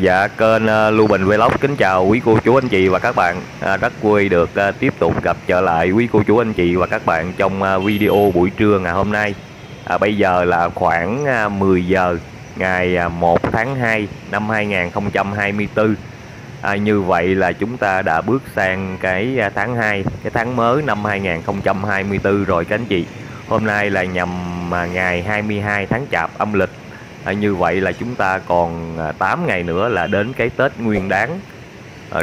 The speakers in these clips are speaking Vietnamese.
Dạ kênh Lưu Bình Vlog kính chào quý cô chú anh chị và các bạn. Rất vui được tiếp tục gặp trở lại quý cô chú anh chị và các bạn trong video buổi trưa ngày hôm nay. Bây giờ là khoảng 10 giờ ngày 1 tháng 2 năm 2024. Như vậy là chúng ta đã bước sang cái tháng 2, cái tháng mới năm 2024 rồi các anh chị. Hôm nay là nhằm ngày 22 tháng Chạp âm lịch. Như vậy là chúng ta còn 8 ngày nữa là đến cái Tết Nguyên Đán.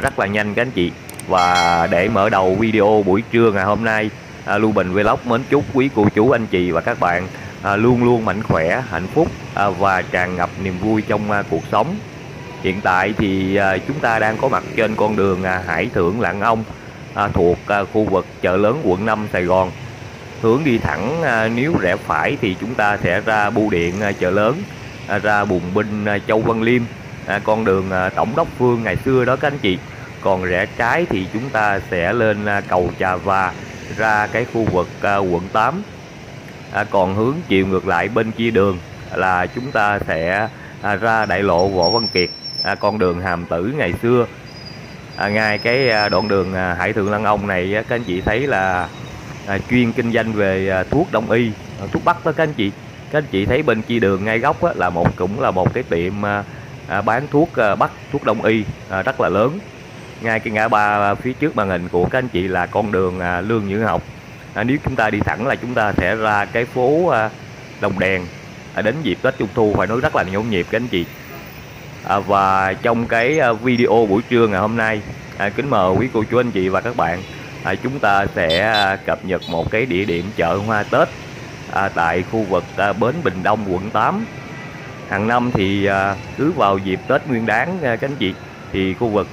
Rất là nhanh các anh chị. Và để mở đầu video buổi trưa ngày hôm nay, Lưu Bình Vlog mến chúc quý cô chú anh chị và các bạn luôn luôn mạnh khỏe, hạnh phúc và tràn ngập niềm vui trong cuộc sống. Hiện tại thì chúng ta đang có mặt trên con đường Hải Thượng Lãn Ông thuộc khu vực chợ lớn quận 5 Sài Gòn. Hướng đi thẳng nếu rẽ phải thì chúng ta sẽ ra bưu điện chợ lớn, ra bùng binh Châu Văn Liêm, con đường Tổng Đốc Phương ngày xưa đó các anh chị. Còn rẽ trái thì chúng ta sẽ lên cầu Trà và ra cái khu vực quận 8. Còn hướng chiều ngược lại bên kia đường là chúng ta sẽ ra đại lộ Võ Văn Kiệt, con đường Hàm Tử ngày xưa. Ngay cái đoạn đường Hải Thượng Lãn Ông này các anh chị thấy là chuyên kinh doanh về thuốc đông y, thuốc bắc đó các anh chị. Các anh chị thấy bên kia đường ngay góc là cũng là một cái tiệm bán thuốc bắc, thuốc đông y rất là lớn. Ngay cái ngã ba phía trước màn hình của các anh chị là con đường Lương Nhữ Học. Nếu chúng ta đi thẳng là chúng ta sẽ ra cái phố Đồng Đèn. Đến dịp Tết Trung Thu phải nói rất là nhộn nhịp các anh chị. Và trong cái video buổi trưa ngày hôm nay, kính mời quý cô chú anh chị và các bạn, chúng ta sẽ cập nhật một cái địa điểm chợ hoa Tết tại khu vực Bến Bình Đông, quận 8. Hàng năm thì cứ vào dịp Tết Nguyên Đán các anh chị, thì khu vực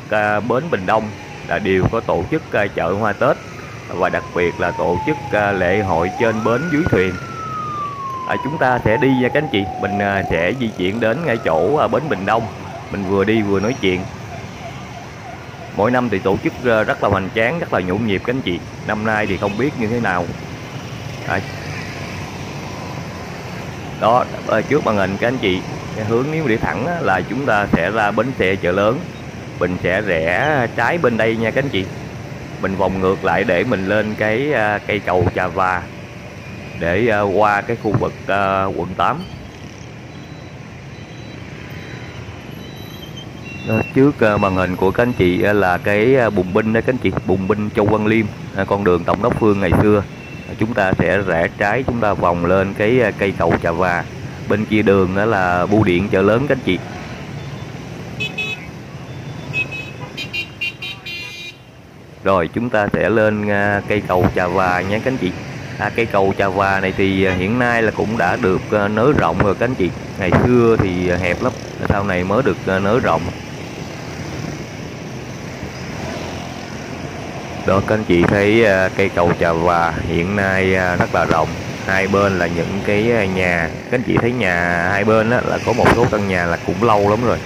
Bến Bình Đông đều có tổ chức chợ hoa Tết, và đặc biệt là tổ chức lễ hội trên bến dưới thuyền. Chúng ta sẽ đi nha các anh chị, mình sẽ di chuyển đến ngay chỗ Bến Bình Đông, mình vừa đi vừa nói chuyện. Mỗi năm thì tổ chức rất là hoành tráng, rất là nhộn nhịp các anh chị. Năm nay thì không biết như thế nào. Đó, trước màn hình các anh chị, hướng nếu đi thẳng là chúng ta sẽ ra bến xe chợ lớn. Mình sẽ rẽ trái bên đây nha các anh chị. Mình vòng ngược lại để mình lên cái cây cầu Trà Và để qua cái khu vực quận 8. Trước màn hình của các anh chị là cái bùng binh đó các anh chị, bùng binh Châu Văn Liêm, con đường Tổng Đốc Phương ngày xưa. Chúng ta sẽ rẽ trái, chúng ta vòng lên cái cây cầu Trà Và. Bên kia đường đó là bưu điện chợ lớn các anh chị. Rồi chúng ta sẽ lên cây cầu Trà Và nhé các anh chị. Cây cầu Trà Và này thì hiện nay là cũng đã được nới rộng rồi các anh chị. Ngày xưa thì hẹp lắm, sau này mới được nới rộng. Đó các anh chị thấy cây cầu Trà Và hiện nay rất là rộng. Hai bên là những cái nhà. Các anh chị thấy nhà hai bên là có một số căn nhà là cũng lâu lắm rồi,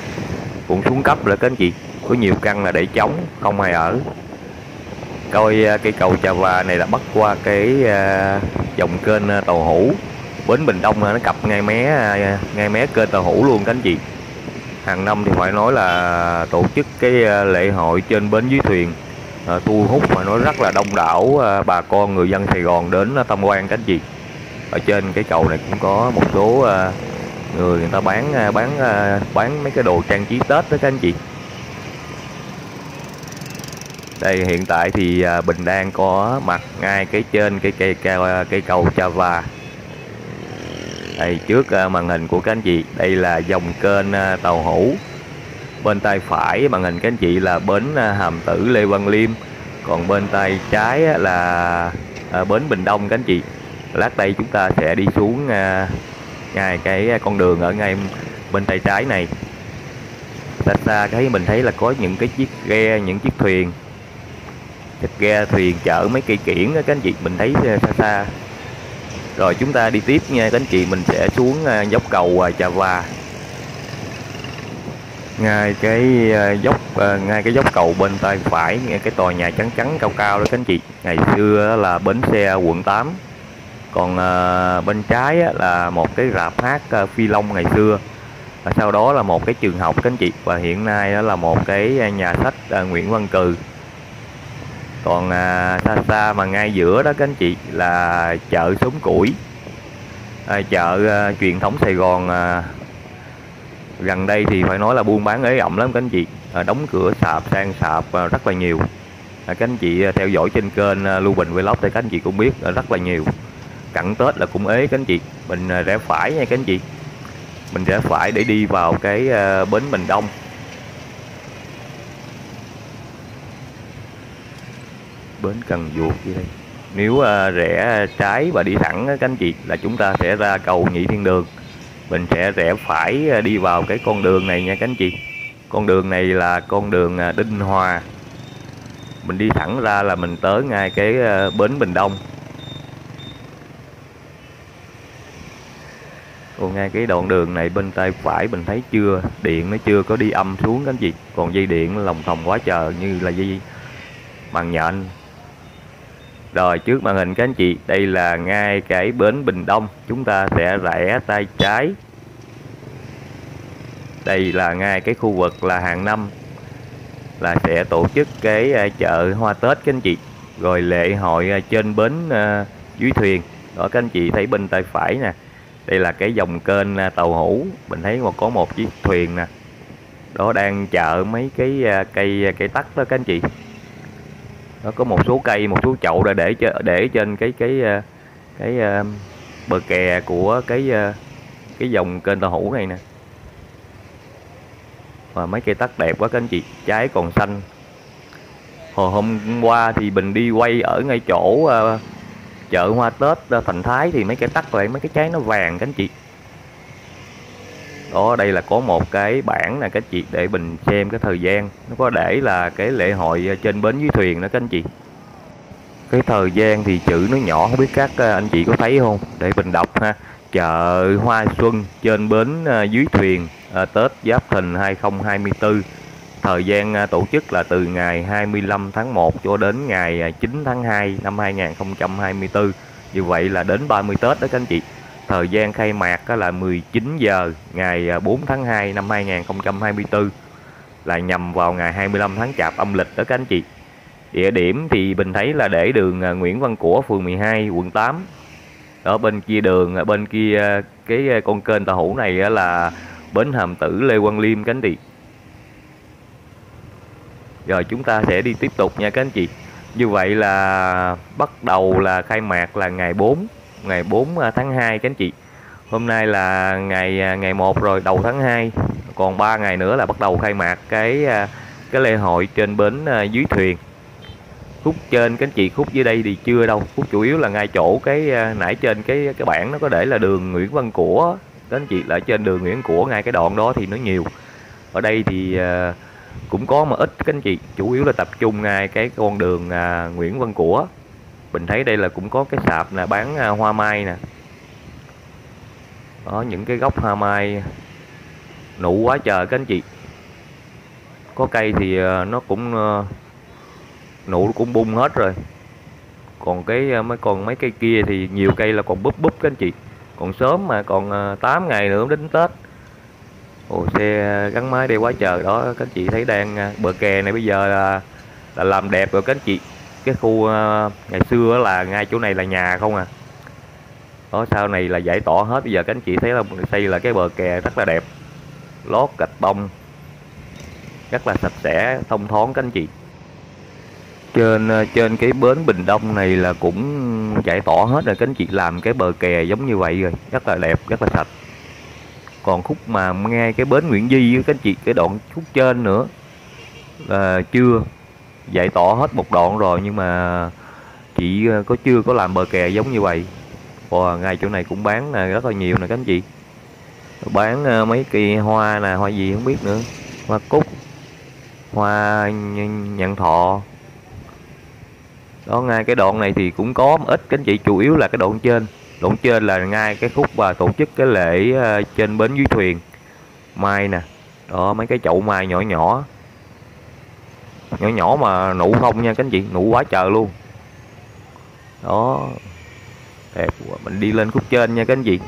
cũng xuống cấp rồi các anh chị. Có nhiều căn là để trống, không ai ở. Coi cây cầu Trà Và này là bắt qua cái dòng kênh Tàu Hủ. Bến Bình Đông nó cặp ngay mé kênh Tàu Hủ luôn các anh chị. Hàng năm thì phải nói là tổ chức cái lễ hội trên bến dưới thuyền, thu hút mà nó rất là đông đảo bà con người dân Sài Gòn đến tham quan các anh chị. Ở trên cái cầu này cũng có một số người ta bán mấy cái đồ trang trí Tết đó các anh chị. Đây hiện tại thì Bình đang có mặt ngay cái trên cây cầu Trà Và. Đây trước màn hình của các anh chị, đây là dòng kênh Tàu Hủ. Bên tay phải màn hình các anh chị là bến Hàm Tử Lê Văn Liêm. Còn bên tay trái là bến Bình Đông các anh chị. Lát đây chúng ta sẽ đi xuống ngay cái con đường ở ngay bên tay trái này. Xa xa mình thấy là có những cái chiếc ghe, những chiếc thuyền. Chiếc ghe thuyền chở mấy cây kiển đó các anh chị, mình thấy xa xa. Rồi chúng ta đi tiếp nha các anh chị, mình sẽ xuống dốc cầu Trà Và. Ngay cái dốc cầu bên tay phải, ngay cái tòa nhà trắng trắng cao cao đó các anh chị. Ngày xưa là bến xe quận 8. Còn bên trái là một cái rạp hát Phi Long ngày xưa. Và sau đó là một cái trường học các anh chị, và hiện nay đó là một cái nhà sách Nguyễn Văn Cừ. Còn xa xa mà ngay giữa đó các anh chị là chợ Súng Củi, chợ truyền thống Sài Gòn gần đây thì phải nói là buôn bán ế ẩm lắm các anh chị, đóng cửa sạp sang sạp rất là nhiều. Các anh chị theo dõi trên kênh Lưu Bình Vlog thì các anh chị cũng biết rất là nhiều. Cận Tết là cũng ế các anh chị, mình rẽ phải nha các anh chị, mình rẽ phải để đi vào cái Bến Bình Đông. Bến Cần Duộc gì đây. Nếu rẽ trái và đi thẳng các anh chị là chúng ta sẽ ra cầu Nhị Thiên Đường. Mình sẽ rẽ phải đi vào cái con đường này nha các anh chị. Con đường này là con đường Đinh Hòa. Mình đi thẳng ra là mình tới ngay cái Bến Bình Đông. Còn ngay cái đoạn đường này bên tay phải mình thấy chưa, điện nó chưa có đi âm xuống các anh chị. Còn dây điện lòng thòng quá trời như là dây bằng nhện. Rồi trước màn hình các anh chị, đây là ngay cái Bến Bình Đông. Chúng ta sẽ rẽ tay trái. Đây là ngay cái khu vực là hàng năm là sẽ tổ chức cái chợ hoa Tết các anh chị, rồi lễ hội trên bến dưới thuyền. Đó các anh chị thấy bên tay phải nè, đây là cái dòng kênh Tàu Hủ. Mình thấy có một chiếc thuyền nè, đó đang chợ mấy cái cây tắc đó các anh chị. Nó có một số cây, một số chậu đã để trên cái bờ kè của cái dòng kênh Tàu Hủ này nè. Và mấy cây tắc đẹp quá các anh chị, trái còn xanh. Hồi hôm qua thì mình đi quay ở ngay chỗ chợ hoa Tết Thành Thái thì mấy cây tắc lại mấy cái trái nó vàng các anh chị. Đó, đây là có một cái bảng nè các anh chị, để mình xem cái thời gian. Nó có để là cái lễ hội trên bến dưới thuyền đó các anh chị. Cái thời gian thì chữ nó nhỏ, không biết các anh chị có thấy không. Để mình đọc ha. Chợ Hoa Xuân trên bến dưới thuyền Tết Giáp Thìn 2024. Thời gian tổ chức là từ ngày 25 tháng 1 cho đến ngày 9 tháng 2 năm 2024. Như vậy là đến 30 Tết đó các anh chị. Thời gian khai mạc là 19 giờ ngày 4 tháng 2 năm 2024, là nhằm vào ngày 25 tháng Chạp âm lịch đó các anh chị. Địa điểm thì mình thấy là để đường Nguyễn Văn Của, phường 12, quận 8. Ở bên kia đường, bên kia cái con kênh Tàu Hủ này là bến Hàm Tử Lê Văn Liêm các anh chị. Rồi chúng ta sẽ đi tiếp tục nha các anh chị. Như vậy là bắt đầu là khai mạc là ngày 4 tháng 2 các anh chị. Hôm nay là ngày 1 rồi, đầu tháng 2. Còn 3 ngày nữa là bắt đầu khai mạc cái lễ hội trên bến dưới thuyền. Khúc trên các anh chị, khúc dưới đây thì chưa đâu. Khúc chủ yếu là ngay chỗ cái nãy trên cái bảng nó có để là đường Nguyễn Văn Của. Các anh chị là trên đường Nguyễn Của ngay cái đoạn đó thì nó nhiều. Ở đây thì cũng có mà ít các anh chị, chủ yếu là tập trung ngay cái con đường Nguyễn Văn Của. Mình thấy đây là cũng có cái sạp là bán hoa mai nè. Đó, những cái gốc hoa mai nụ quá trời các anh chị. Có cây thì nó cũng nụ cũng bung hết rồi. Còn mấy cây kia thì nhiều cây là còn búp các anh chị. Còn sớm mà, còn 8 ngày nữa đến Tết. Ồ, xe gắn máy đây quá trời. Đó các anh chị thấy đang bờ kè này bây giờ là làm đẹp rồi các anh chị. Cái khu ngày xưa là ngay chỗ này là nhà không à. Đó, sau này là giải tỏa hết. Bây giờ các anh chị thấy là xây là cái bờ kè rất là đẹp, lót gạch bông, rất là sạch sẽ, thông thoáng các anh chị. Trên cái bến Bình Đông này là cũng giải tỏa hết rồi các anh chị, làm cái bờ kè giống như vậy rồi, rất là đẹp, rất là sạch. Còn khúc mà ngay cái bến Nguyễn Di các anh chị, cái đoạn khúc trên nữa là chưa giải tỏa hết một đoạn rồi, nhưng mà chị chưa có làm bờ kè giống như vậy. Và ngay chỗ này cũng bán rất là nhiều nè các anh chị. Bán mấy cây hoa nè, hoa gì không biết nữa, hoa cúc, hoa nhạn thọ. Đó, ngay cái đoạn này thì cũng có ít các anh chị, chủ yếu là cái đoạn trên. Đoạn trên là ngay cái khúc và tổ chức cái lễ trên bến dưới thuyền mai nè. Đó, mấy cái chậu mai nhỏ nhỏ mà nụ không nha các anh chị, nụ quá trời luôn. Đó, đẹp. Mình đi lên khúc trên nha các anh chị.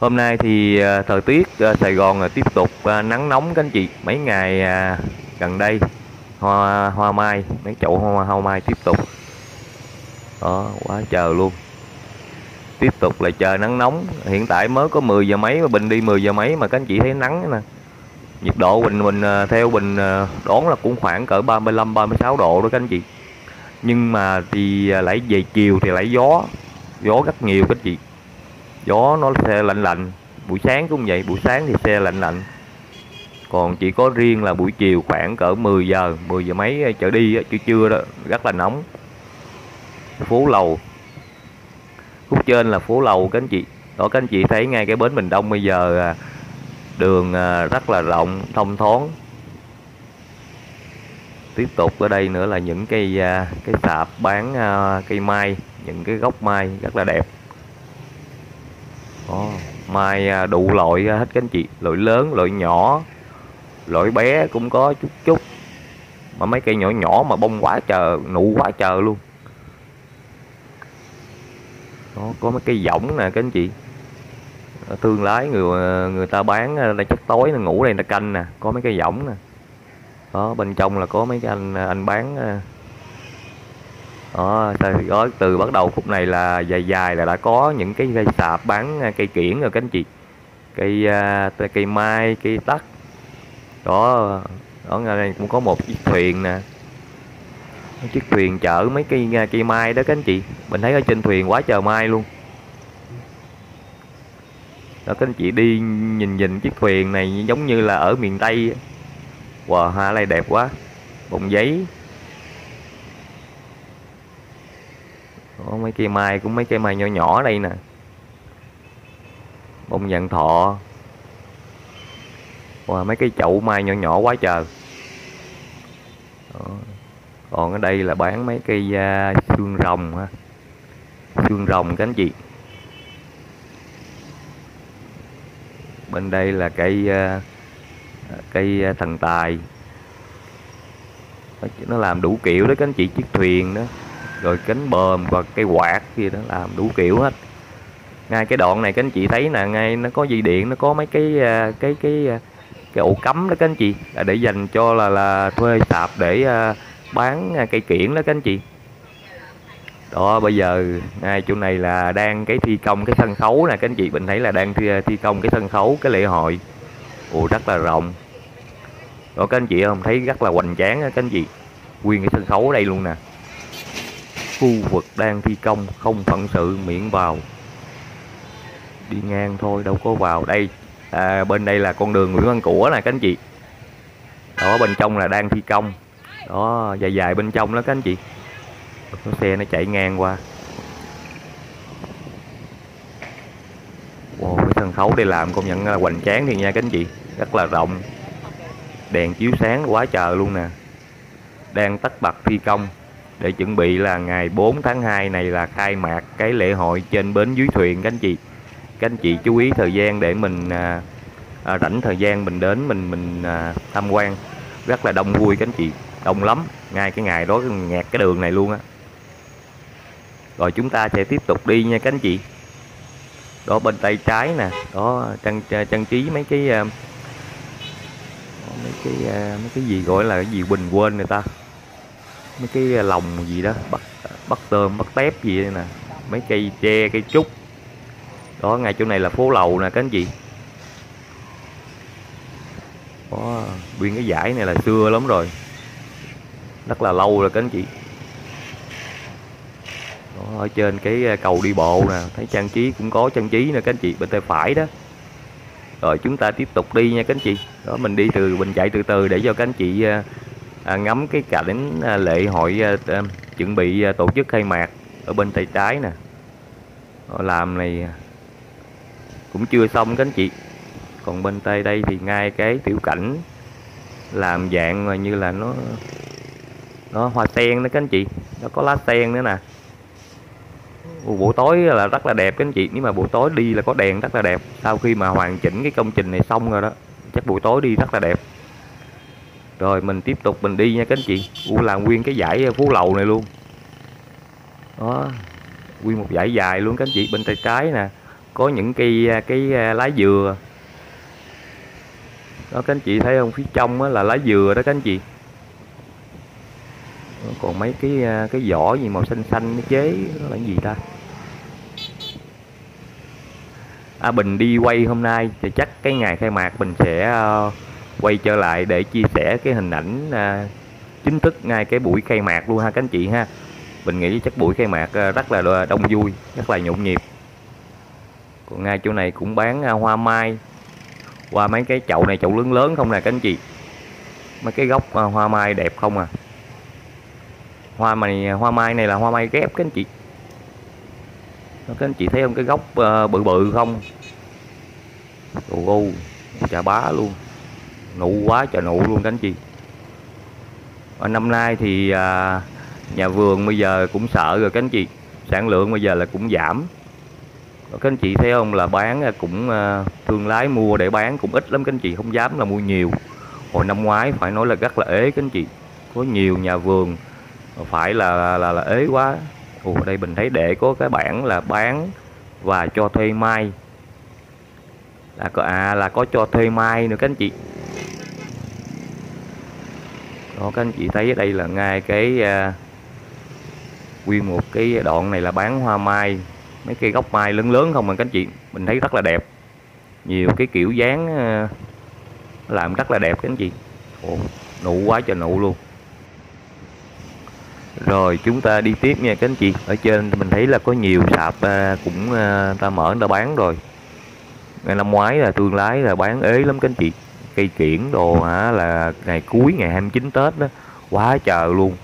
Hôm nay thì thời tiết Sài Gòn là tiếp tục nắng nóng các anh chị. Mấy ngày gần đây hoa mai, mấy chậu hoa mai tiếp tục đó, quá trời luôn. Tiếp tục là trời nắng nóng. Hiện tại mới có 10 giờ mấy mà Bình đi 10 giờ mấy mà các anh chị thấy nắng nè. Nhiệt độ mình theo Bình đoán là cũng khoảng cỡ 35-36 độ đó các anh chị. Nhưng mà thì lại về chiều thì lại gió rất nhiều các anh chị. Gió nó xe lạnh, buổi sáng cũng vậy, buổi sáng thì xe lạnh. Còn chỉ có riêng là buổi chiều khoảng cỡ 10 giờ mấy trở đi, trưa đó, rất là nóng. Phố Lầu, khúc trên là Phố Lầu các anh chị. Đó, các anh chị thấy ngay cái bến Bình Đông bây giờ đường rất là rộng, thông thoáng. Tiếp tục ở đây nữa là những cái sạp bán cây mai, những cái gốc mai rất là đẹp. Đó, mai đủ loại hết các anh chị, loại lớn, loại nhỏ, loại bé cũng có chút. Mà mấy cây nhỏ mà bông quá trời, nụ quá trời luôn. Đó, có mấy cây võng nè các anh chị. Thương lái người ta bán là chắc tối là ngủ đây là canh nè, có mấy cây võng nè. Đó, bên trong là có mấy cái anh bán. Đó, từ bắt đầu khúc này là dài là đã có những cái sạp bán cây kiển rồi các anh chị. Cây mai, cây tắc. Đó, ở đây cũng có một chiếc thuyền nè. Chiếc thuyền chở mấy cây mai đó các anh chị. Mình thấy ở trên thuyền quá trời mai luôn. Đó, các anh chị đi nhìn chiếc thuyền này giống như là ở miền Tây. Wow, hoa này đẹp quá. Bông giấy. Đó, mấy cây mai cũng mấy cây mai nhỏ đây nè. Bông vạn thọ. Wow, mấy cái chậu mai nhỏ quá trời. Đó. Còn ở đây là bán mấy cây xương rồng ha. Xương rồng các anh chị. Bên đây là cây thần tài. Nó làm đủ kiểu đó các anh chị, chiếc thuyền đó, rồi cánh bờm và cây quạt gì đó, làm đủ kiểu hết. Ngay cái đoạn này các anh chị thấy nè, ngay nó có dây điện, nó có mấy cái ổ cắm đó các anh chị, để dành cho là thuê sạp để bán cây kiển đó các anh chị. Đó, bây giờ ngay chỗ này là đang cái thi công cái sân khấu nè các anh chị. Mình thấy là đang thi công cái sân khấu cái lễ hội. Ồ, rất là rộng. Đó các anh chị không, thấy rất là hoành tráng các anh chị. Nguyên cái sân khấu ở đây luôn nè. Khu vực đang thi công không phận sự miễn vào. Đi ngang thôi đâu có vào đây. Bên đây là con đường Nguyễn Văn Của nè các anh chị. Đó, bên trong là đang thi công. Đó, dài bên trong đó các anh chị. Có xe nó chạy ngang qua. Wow, cái sân khấu đây làm công nhận là hoành tráng thì nha các anh chị. Rất là rộng. Đèn chiếu sáng quá trời luôn nè. Đang tất bật thi công để chuẩn bị là ngày 4 tháng 2 này là khai mạc cái lễ hội trên bến dưới thuyền các anh chị. Các anh chị chú ý thời gian để mình rảnh thời gian mình đến mình tham quan. Rất là đông vui các anh chị, đông lắm. Ngay cái ngày đó nghẹt cái đường này luôn á. Rồi chúng ta sẽ tiếp tục đi nha các anh chị. Đó, bên tay trái nè, đó trang trí mấy cái gì gọi là cái gì bình quên người ta. Mấy cái lồng gì đó, bắt tôm, bắt tép gì đây nè. Mấy cây tre, cây trúc. Đó, ngay chỗ này là Phố Lầu nè các anh chị. Đó, nguyên cái dải này là xưa lắm rồi. Rất là lâu rồi các anh chị. Đó, ở trên cái cầu đi bộ nè, thấy trang trí cũng có trang trí nè các anh chị, bên tay phải đó. Rồi chúng ta tiếp tục đi nha các anh chị. Đó, mình đi mình chạy từ từ để cho các anh chị ngắm cái cảnh lễ hội chuẩn bị tổ chức khai mạc. Ở bên tay trái nè. Đó, làm này cũng chưa xong các anh chị. Còn bên tay đây thì ngay cái tiểu cảnh làm dạng như là nó hoa sen đó các anh chị. Nó có lá sen nữa nè. Buổi tối là rất là đẹp các anh chị. Nhưng mà buổi tối đi là có đèn rất là đẹp. Sau khi mà hoàn chỉnh cái công trình này xong rồi đó, chắc buổi tối đi rất là đẹp. Rồi mình tiếp tục mình đi nha các anh chị. Làm nguyên cái dải Phố Lầu này luôn. Đó, nguyên một dải dài luôn các anh chị. Bên tay trái nè, có những cái lá dừa. Đó các anh chị thấy không, phía trong là lá dừa đó các anh chị. Còn mấy cái vỏ gì màu xanh xanh nó chế, đó là cái gì ta? À, Bình đi quay hôm nay thì chắc cái ngày khai mạc Bình sẽ quay trở lại để chia sẻ cái hình ảnh chính thức ngay cái buổi khai mạc luôn ha các anh chị ha. Bình nghĩ chắc buổi khai mạc rất là đông vui, rất là nhộn nhịp. Còn ngay chỗ này cũng bán hoa mai. Qua mấy cái chậu này, chậu lớn lớn không nè các anh chị. Mấy cái gốc hoa mai đẹp không à. Hoa mai này là hoa mai ghép các anh chị. Các anh chị thấy không, cái gốc bự bự không. Ồ, chà bá luôn. Nụ quá trời nụ luôn các anh chị. Và năm nay thì nhà vườn bây giờ cũng sợ rồi các anh chị. Sản lượng bây giờ là cũng giảm. Các anh chị thấy không, là bán cũng thương lái mua để bán cũng ít lắm các anh chị, không dám là mua nhiều. Hồi năm ngoái phải nói là rất là ế các anh chị. Có nhiều nhà vườn phải là ế quá. Ồ, đây Bình thấy để có cái bảng là bán và cho thuê mai. Là có cho thuê mai nữa các anh chị. Đó, các anh chị thấy ở đây là ngay cái nguyên một cái đoạn này là bán hoa mai. Mấy cây gốc mai lớn lớn không mà các anh chị. Mình thấy rất là đẹp. Nhiều cái kiểu dáng làm rất là đẹp các anh chị. Ồ, nụ quá trời nụ luôn. Rồi chúng ta đi tiếp nha các anh chị. Ở trên mình thấy là có nhiều sạp cũng ta mở người ta bán rồi. Ngày năm ngoái là thương lái là bán ế lắm các anh chị. Cây kiển đồ hả, là ngày cuối ngày 29 Tết đó, quá trời luôn.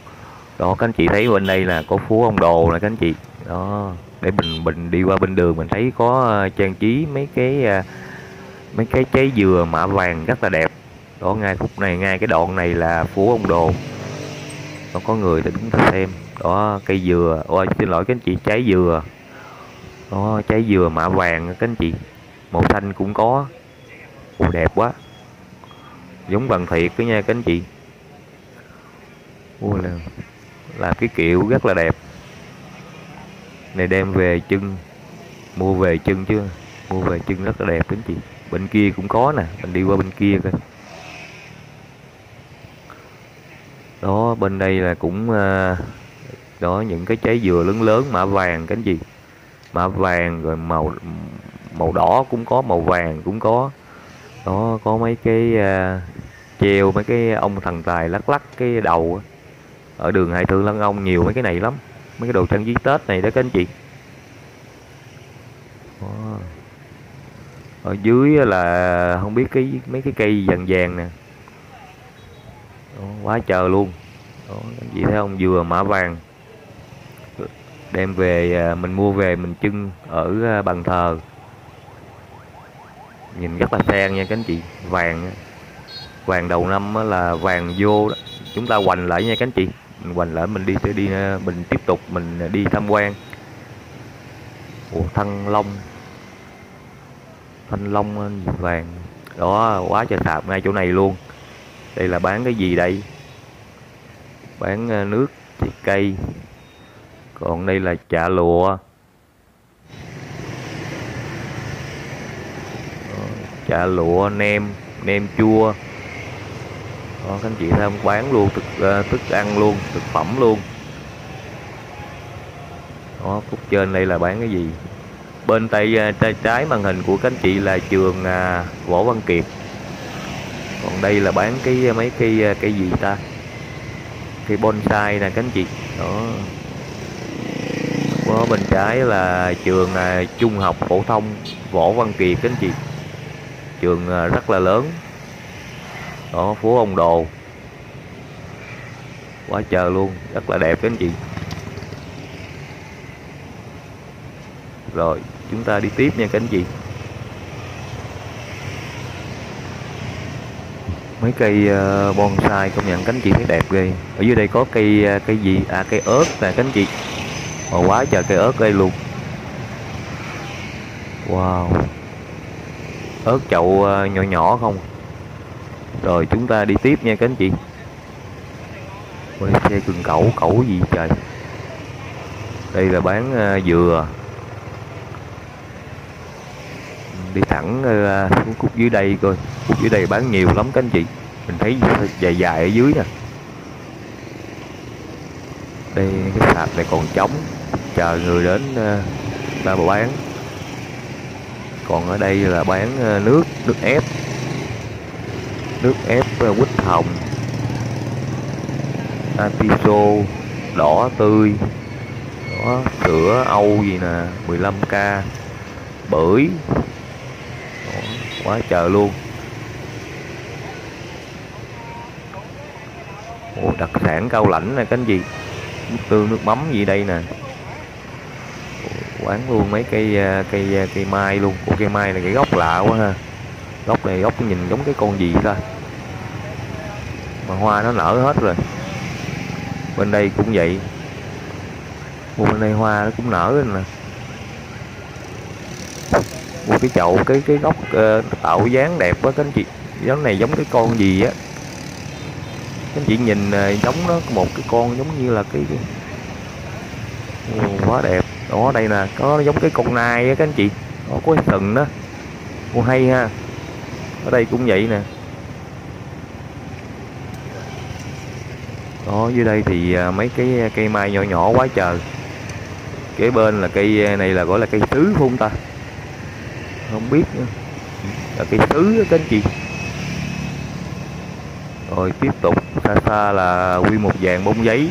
Đó các anh chị thấy bên đây là có phố Ông Đồ nè các anh chị. Đó, để mình đi qua bên đường mình thấy có trang trí mấy cái trái dừa mạ vàng rất là đẹp. Đó ngay khúc này, ngay cái đoạn này là phố Ông Đồ. Nó có người đứng ta xem. Đó cây dừa, ôi xin lỗi các anh chị, trái dừa. Đó trái dừa mạ vàng các anh chị. Màu xanh cũng có. Ồ đẹp quá. Giống bằng thiệt đó nha các anh chị. Ôi là cái kiểu rất là đẹp. Này đem về chưng. Mua về chưng chứ. Mua về chưng rất là đẹp các anh chị. Bên kia cũng có nè, mình đi qua bên kia coi. Đó bên đây là cũng đó những cái trái dừa lớn lớn mạ vàng các anh chị. Mạ vàng rồi màu đỏ cũng có, màu vàng cũng có. Đó có mấy cái treo mấy cái ông thần tài lắc lắc cái đầu ở đường Hải Thượng Lãn Ông, nhiều mấy cái này lắm, mấy cái đồ trang trí Tết này đó các anh chị. Đó. Ở dưới là không biết cái mấy cái cây vàng vàng nè. Đó, quá trời luôn. Đó anh chị thấy không, dừa mã vàng đem về mình mua về mình trưng ở bàn thờ. Nhìn rất là sang nha các anh chị. Vàng vàng đầu năm là vàng vô đó. Chúng ta hoành lại nha các anh chị. Mình hoành lại mình đi mình tiếp tục mình đi tham quan. Ủa, thanh long vàng. Đó quá trời sạp ngay chỗ này luôn. Đây là bán cái gì đây? Bán nước, trái cây. Còn đây là chả lụa. Chả lụa, nem chua. Đó, các anh chị tham bán luôn, thức ăn luôn, thực phẩm luôn. Đó, phút trên đây là bán cái gì? Bên tay trái màn hình của các anh chị là trường Võ Văn Kiệt. Còn đây là bán cái mấy cái gì ta? Cái bonsai nè các anh chị. Đó. Có bên trái là trường Trung học phổ thông Võ Văn Kiệt các anh chị. Trường rất là lớn. Đó phố Ông Đồ. Quá trời luôn, rất là đẹp các anh chị. Rồi, chúng ta đi tiếp nha các anh chị. Mấy cây bonsai công nhận các anh chị thấy đẹp ghê. Ở dưới đây có cây gì? À cây ớt nè các anh chị. Ồ, quá trời cây ớt đây luôn. Wow. Ớt chậu nhỏ nhỏ không. Rồi chúng ta đi tiếp nha các anh chị. Ôi, xe cường cẩu, cẩu gì trời. Đây là bán dừa. đi thẳng xuống khúc dưới đây coi. Khúc dưới đây bán nhiều lắm các anh chị, mình thấy dài dài ở dưới nè. Đây cái sạp này còn trống, chờ người đến ra mà bán. Còn ở đây là bán nước ép quýt hồng, atiso đỏ tươi, đó, sữa Âu gì nè, 15k, bưởi, đó, quá trời luôn. Ồ, đặc sản Cao Lãnh này cánh gì, nước tương nước mắm gì đây nè. Quán luôn mấy cây mai luôn. Ủa, cây mai là cái gốc lạ quá ha. Gốc này gốc nhìn giống cái con gì ta, mà hoa nó nở hết rồi. Bên đây cũng vậy. Ủa, bên đây hoa nó cũng nở rồi nè. Ủa, cái chậu cái gốc tạo dáng đẹp quá các anh chị. Giống này giống cái con gì á. Các anh chị nhìn giống nó một cái con giống như là cái. Ủa, quá đẹp. Đó đây nè, có giống cái con nai á các anh chị, nó có cái sừng đó. Ô hay ha. Ở đây cũng vậy nè. Đó dưới đây thì mấy cái cây mai nhỏ nhỏ quá trời. Kế bên là cây này là gọi là cây sứ không ta? Không biết nữa. Là cây sứ đó các anh chị. Rồi tiếp tục xa xa là quy một dàn bông giấy.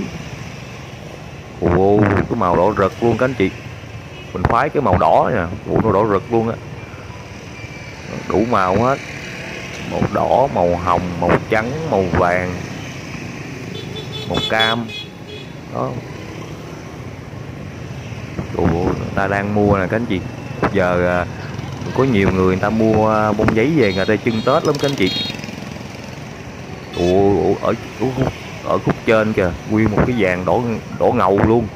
Ồ, cái màu đỏ rực luôn các anh chị. Mình khoái cái màu đỏ nè. Ủa, nó đỏ rực luôn á. Đủ màu hết. Màu đỏ, màu hồng, màu trắng, màu vàng, màu cam. Đó. Ủa, người ta đang mua nè các anh chị. Giờ có nhiều người người ta mua bông giấy về người ta trưng Tết lắm các anh chị. Ủa, ở khúc trên kìa, nguyên một cái vàng đỏ ngầu luôn.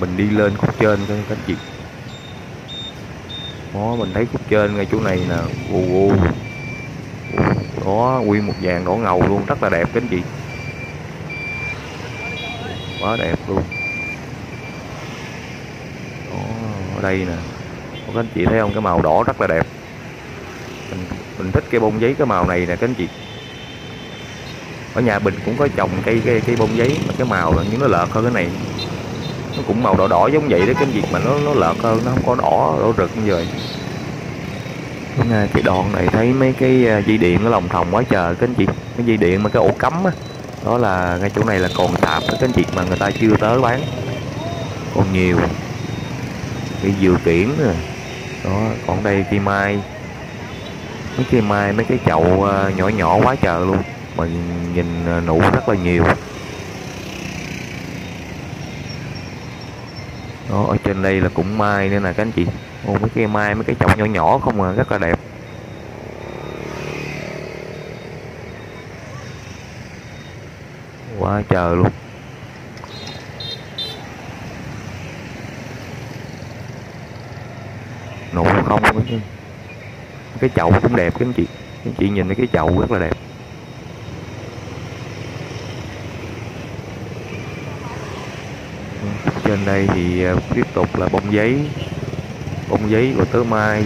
Mình đi lên khúc trên các anh chị. Đó, mình thấy khúc trên ngay chỗ này nè. Đó, nguyên một vàng đỏ ngầu luôn, rất là đẹp các anh chị. Quá đẹp luôn. Đó, ở đây nè. Các anh chị thấy không, cái màu đỏ rất là đẹp. Mình thích cây bông giấy cái màu này nè các anh chị. Ở nhà mình cũng có trồng cây bông giấy mà cái màu là những nó lợt hơn cái này. Nó cũng màu đỏ đỏ giống vậy đó các anh chị, mà nó lợt hơn, nó không có đỏ rực như vậy. Cái đoạn này thấy mấy cái dây điện nó lòng thòng quá trời các anh chị. Cái dây điện mà cái ổ cắm á, đó là ngay chỗ này là còn sạp đó các anh chị, mà người ta chưa tới bán. Còn nhiều. Cái dừa kiển nè. Đó, còn đây cây mai. Mấy cây mai, mấy cái chậu nhỏ nhỏ quá trời luôn. Mà nhìn nụ rất là nhiều. Đó, ở trên đây là cũng mai nữa nè các anh chị. Ô, mấy cây mai, mấy cái chậu nhỏ nhỏ không à, rất là đẹp. Quá trời luôn. Nụ không nữa chứ. Cái chậu cũng đẹp các anh chị. Các chị nhìn thấy cái chậu rất là đẹp. Trên đây thì tiếp tục là bông giấy. Bông giấy của tớ mai.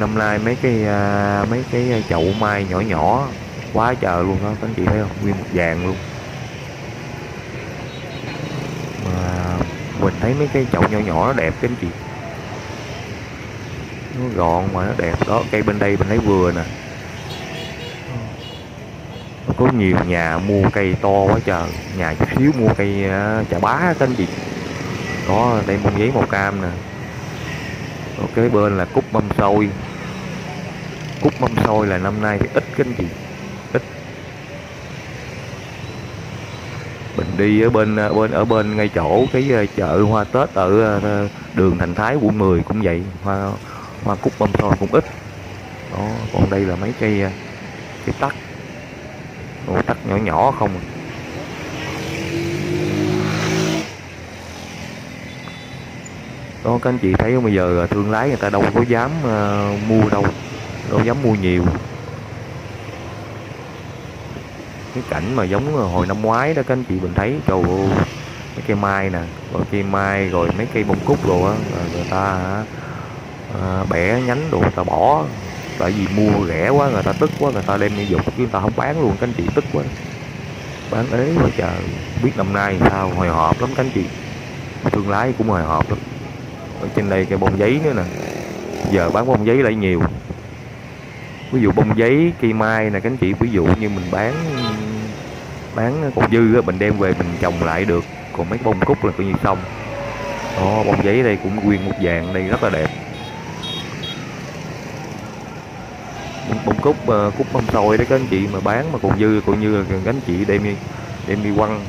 Năm nay mấy cái chậu mai nhỏ nhỏ quá trời luôn đó các anh chị thấy không? Nguyên một vàng luôn. Mà mình thấy mấy cái chậu nhỏ nhỏ nó đẹp các anh chị. Nó gọn mà nó đẹp. Đó, cây bên đây mình thấy vừa nè. Có nhiều nhà mua cây to quá trời. Nhà chút xíu mua cây chà bá tên gì. Đó, đây bông giấy màu cam nè. Ở kế bên là cúc mâm xôi. Cúc mâm xôi là năm nay thì ít cái gì. Ít. Mình đi ở bên ngay chỗ cái chợ hoa Tết ở đường Thành Thái quận 10 cũng vậy. Hoa cúc bông xôi cũng ít. Đó, còn đây là mấy cái tắc. Ủa, tắc nhỏ nhỏ không. Đó các anh chị thấy không, bây giờ thương lái người ta đâu có dám mua đâu. Đâu dám mua nhiều. Cái cảnh mà giống hồi năm ngoái đó các anh chị mình thấy. Trời ơi, mấy cây mai nè, rồi cây mai, rồi mấy cây bông cúc đồ á, người ta bẻ nhánh đồ người ta bỏ, tại vì mua rẻ quá người ta tức quá, người ta đem đi dục chứ người ta không bán luôn, các anh chị tức quá, bán ế quá trời. Biết năm nay sao hồi hộp lắm các anh chị, thương lái cũng hồi hộp lắm. Ở trên đây cây bông giấy nữa nè, giờ bán bông giấy lại nhiều. Ví dụ bông giấy, cây mai nè các anh chị, ví dụ như mình bán còn dư á, mình đem về mình trồng lại được. Còn mấy bông cúc là coi như xong. Đó, bông giấy đây cũng nguyên một vàng đây rất là đẹp. Bông cúc, cúc bông sồi đấy các anh chị, mà bán mà còn dư coi như là các anh chị đem đi quăng,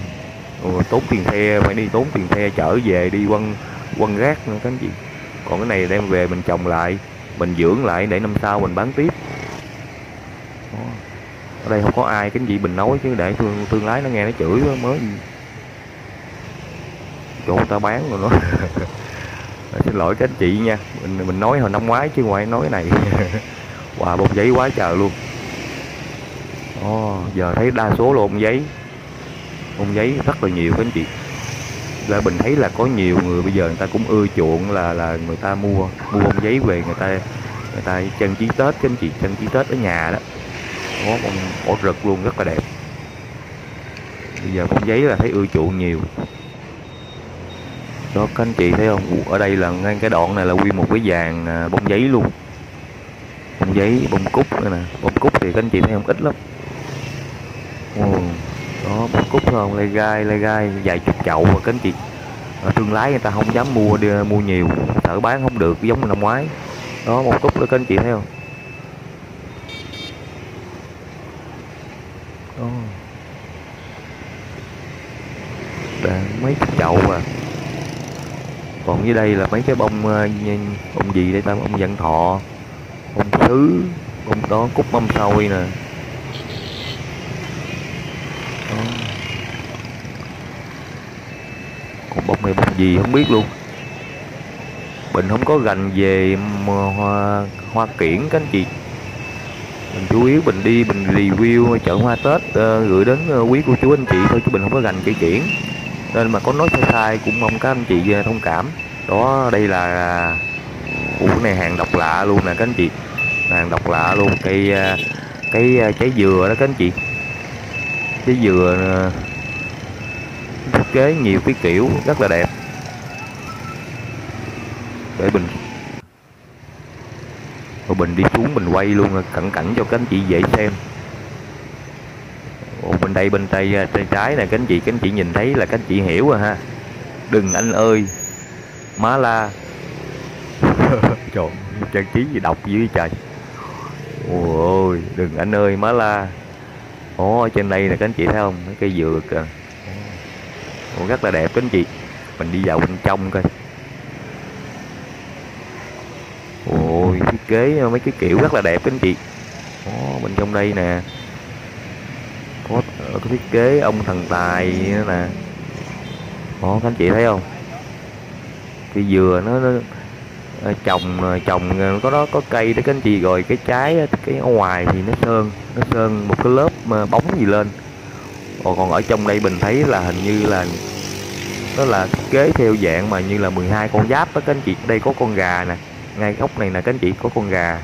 tốn tiền xe, phải đi tốn tiền xe chở về đi quăng rác nữa các anh chị. Còn cái này đem về mình trồng lại, mình dưỡng lại để năm sau mình bán tiếp. Đó. Ở đây không có ai cái gì mình nói chứ để thương lái nó nghe nó chửi quá, mới chỗ người ta bán rồi nó xin lỗi các anh chị nha, mình nói hồi năm ngoái chứ ngoài nói này. Wow, bông giấy quá trời luôn. Giờ thấy đa số là bông giấy rất là nhiều các anh chị. Là mình thấy là có nhiều người bây giờ người ta cũng ưa chuộng là người ta mua bông giấy về người ta trang trí Tết các anh chị, trang trí Tết ở nhà đó. Có bông cỏ rực luôn, rất là đẹp. Bây giờ bông giấy là thấy ưa chuộng nhiều. Đó các anh chị thấy không? Ở đây là ngay cái đoạn này là nguyên một cái dàn bông giấy luôn. Bông giấy, bông cúc nữa nè. Bông cúc thì các anh chị thấy không, ít lắm. Đó, bông cúc không, lê gai vài chục chậu mà các anh chị. Thương lái người ta không dám mua nhiều, sợ bán không được giống năm ngoái. Đó, bông cúc đó các anh chị thấy không? Đó. Đã mấy chục chậu mà. Còn dưới đây là mấy cái bông gì đây ta, bông vạn thọ, bông sứ, bông đó, cúc bông sôi nè. Còn bông này bông gì không biết luôn. Mình không có gành về hoa kiển các anh chị. Mình chủ yếu mình đi mình review chợ hoa Tết gửi đến quý cô chú anh chị thôi, chứ mình không có gành cây kiển. Nên mà có nói sai cũng mong các anh chị thông cảm. Đó, đây là cái này hàng độc lạ luôn nè các anh chị. Hàng độc lạ luôn, cái trái dừa đó các anh chị. Trái dừa thiết kế nhiều cái kiểu rất là đẹp. Để mình đi xuống mình quay luôn cận cảnh cho các anh chị dễ xem. Bên đây bên tay trái này các anh chị nhìn thấy là các anh chị hiểu rồi ha. Đừng anh ơi má la. Trời, trang trí gì đọc dưới trời. Ôi, đừng anh ơi má la. Ở trên đây nè các anh chị thấy không, mấy cây dừa kìa. Rất là đẹp các anh chị. Mình đi vào bên trong coi. Ôi, thiết kế mấy cái kiểu rất là đẹp các anh chị. Bên trong đây nè có thiết kế ông thần tài nữa nè. Các anh chị thấy không, cây dừa nó trồng có đó, có cây đó các anh chị. Rồi cái trái, cái ở ngoài thì nó sơn một cái lớp bóng gì lên. Còn ở trong đây mình thấy là hình như là nó là thiết kế theo dạng mà như là 12 con giáp đó các anh chị. Đây có con gà nè, ngay góc này nè các anh chị, có con gà.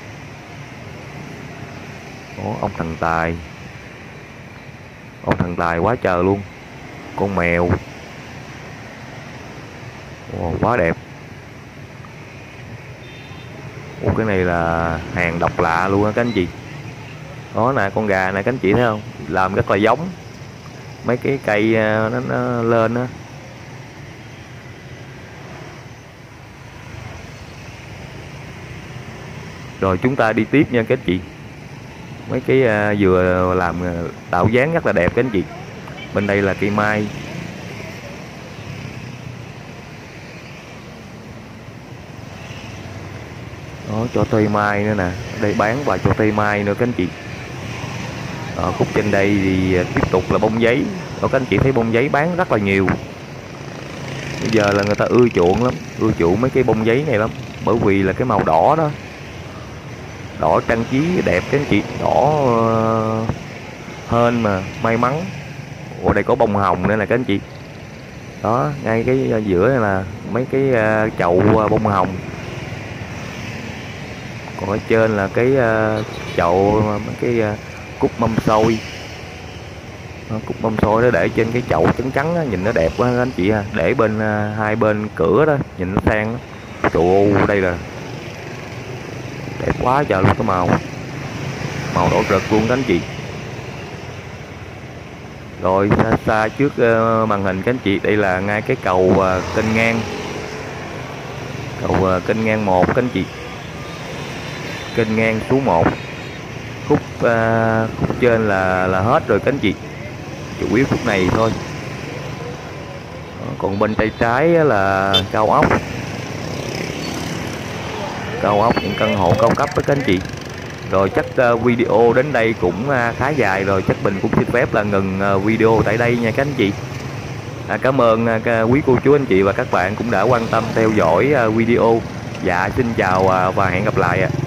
Đó, ông thần tài quá trời luôn. Con mèo. Quá đẹp. Cái này là hàng độc lạ luôn á các anh chị. Đó nè, con gà nè các anh chị thấy không, làm rất là giống mấy cái cây nó lên á. Rồi chúng ta đi tiếp nha các anh chị. Mấy cái dừa làm tạo dáng rất là đẹp các anh chị. Bên đây là cây mai. Đó, cho thuê mai nữa nè. Đây bán và cho thuê mai nữa các anh chị. Khúc trên đây thì tiếp tục là bông giấy. Đó, các anh chị thấy bông giấy bán rất là nhiều. Bây giờ là người ta ưa chuộng lắm, ưa chuộng mấy cái bông giấy này lắm. Bởi vì là cái màu đỏ đó, đỏ trang trí đẹp các anh chị. Đỏ hên mà, may mắn. Ủa, đây có bông hồng nữa nè các anh chị. Đó, ngay cái giữa này là mấy cái chậu bông hồng. Còn ở trên là cái chậu mấy cái cúc mâm xôi. Cúc mâm xôi nó để trên cái chậu trắng trắng đó, nhìn nó đẹp quá anh chị ha. Để bên hai bên cửa đó, nhìn nó sang đó. Trời ơi, đây là đẹp quá trời luôn, cái màu đỏ rực luôn đó anh chị. Rồi xa xa trước màn hình các anh chị, đây là ngay cái cầu Kênh Ngang. Cầu Kênh Ngang 1 các anh chị. Kênh Ngang số 1. Khúc trên là hết rồi các anh chị. Chủ yếu khúc này thôi. Còn bên tay trái là cao ốc. Cao ốc những căn hộ cao cấp đó các anh chị. Rồi chắc video đến đây cũng khá dài rồi, chắc mình cũng xin phép là ngừng video tại đây nha các anh chị. Cảm ơn quý cô chú anh chị và các bạn cũng đã quan tâm theo dõi video. Dạ xin chào và hẹn gặp lại ạ.